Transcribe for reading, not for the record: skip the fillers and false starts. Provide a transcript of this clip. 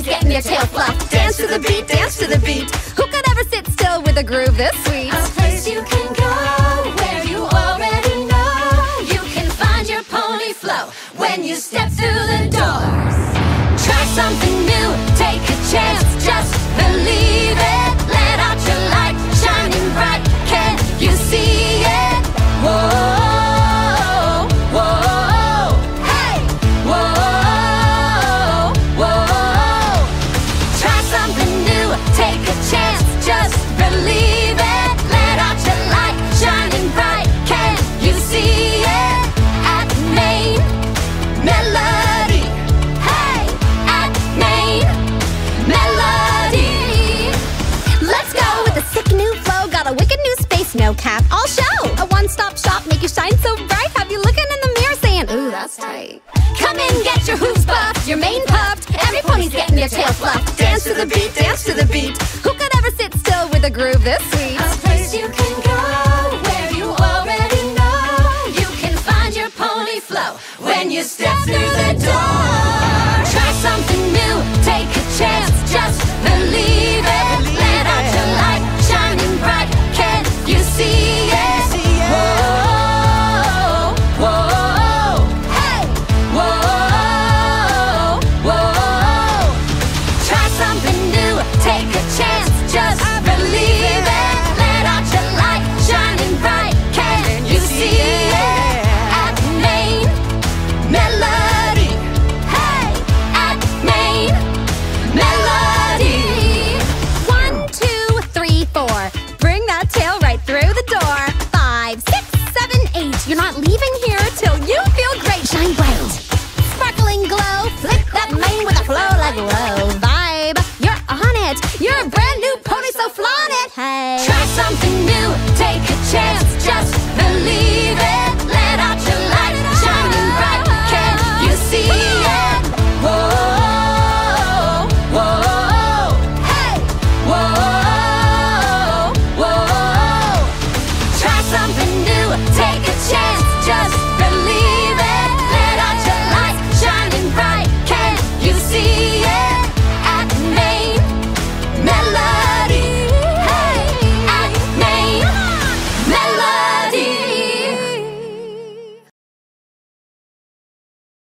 Everybody's getting their tail fluffed. Dance to the beat, dance to the beat. Who could ever sit still with a groove this sweet? A place you can go where you already know. You can find your pony flow when you step through the doors. Try something new, take a chance, just believe it. Let out your light, shining bright. Can you see it? Whoa. No cap, I'll show! A one-stop shop, make you shine so bright. Have you looking in the mirror saying, ooh, that's tight. Come in, get your hooves buffed, your mane puffed. Every pony's getting their tail fluffed. Dance to the beat, dance to the beat. Who could ever sit still with a groove this sweet? A place you can go where you already know. You can find your pony flow when you step through the door. Try something new, take a chance, just believe it. Let out your light, shining bright. You see it? Whoa, whoa, hey! Whoa, whoa. Try something new, take a chance, just believe it. Let out your light, shining bright. Can you see it? At Main Melody. Hey! At Main Melody. 1, 2, 3, 4. Bring that tail right through the door. 5, 6, 7, 8. You're not leaving here till you feel great. Shine bright, sparkling glow. Flick that mane with a flow like low vibe. You're on it. You're a brand new pony, so flaunt it. Hey, try something new. Take a chance. Just.